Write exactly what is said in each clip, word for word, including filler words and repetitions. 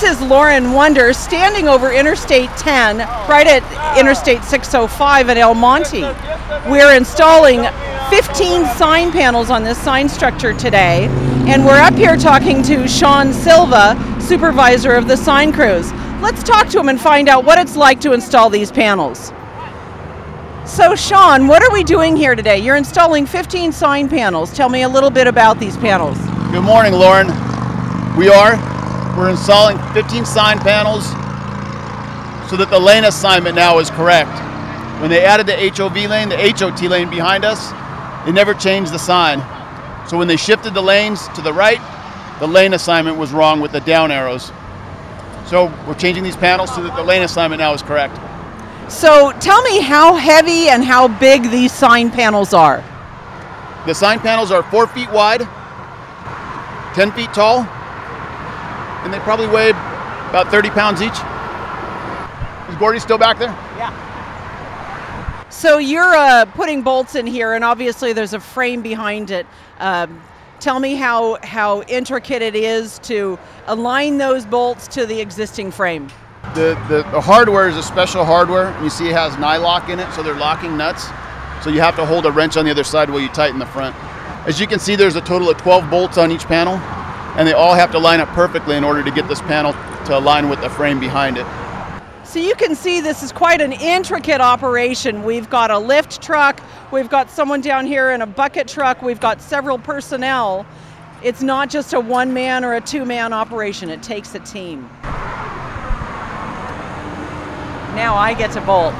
This is Lauren Wonder standing over Interstate ten, right at Interstate six oh five at El Monte. We're installing fifteen sign panels on this sign structure today, and we're up here talking to Sean Silva, supervisor of the sign crews. Let's talk to him and find out what it's like to install these panels. So Sean, what are we doing here today? You're installing fifteen sign panels. Tell me a little bit about these panels. Good morning, Lauren. We are. We're installing fifteen sign panels so that the lane assignment now is correct. When they added the H O V lane, the H O T lane behind us, they never changed the sign. So when they shifted the lanes to the right, the lane assignment was wrong with the down arrows. So we're changing these panels so that the lane assignment now is correct. So tell me how heavy and how big these sign panels are. The sign panels are four feet wide, ten feet tall, and they probably weigh about thirty pounds each. Is Gordy still back there? Yeah. So you're uh, putting bolts in here, and obviously there's a frame behind it. Um, tell me how, how intricate it is to align those bolts to the existing frame. The, the, the hardware is a special hardware. You see it has nylock in it, so they're locking nuts. So you have to hold a wrench on the other side while you tighten the front. As you can see, there's a total of twelve bolts on each panel, and they all have to line up perfectly in order to get this panel to align with the frame behind it. So you can see this is quite an intricate operation. We've got a lift truck, we've got someone down here in a bucket truck, we've got several personnel. It's not just a one-man or a two-man operation, it takes a team. Now I get to bolt.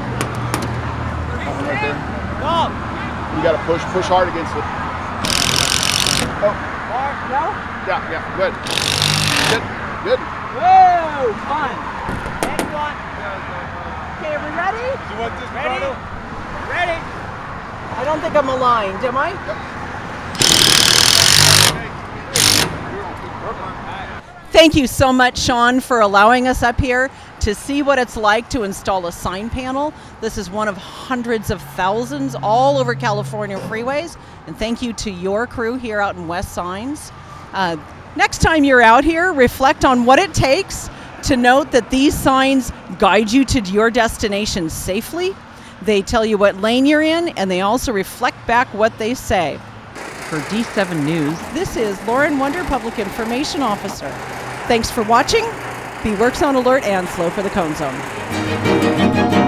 Right there. Go. You gotta push, push hard against it. Oh. No? Yeah, yeah, good. Good, good. Whoa, fun. Thanks a lot. Okay, are we ready? Do you want this ready? Bottle? Ready. I don't think I'm aligned, am I? Yep. Thank you so much, Sean, for allowing us up here to see what it's like to install a sign panel. This is one of hundreds of thousands all over California freeways. And thank you to your crew here out in West Signs. Uh, next time you're out here, reflect on what it takes to note that these signs guide you to your destination safely. They tell you what lane you're in, and they also reflect back what they say. For D seven News, this is Lauren Wonder, Public Information Officer. Thanks for watching. Be works on alert and slow for the cone zone.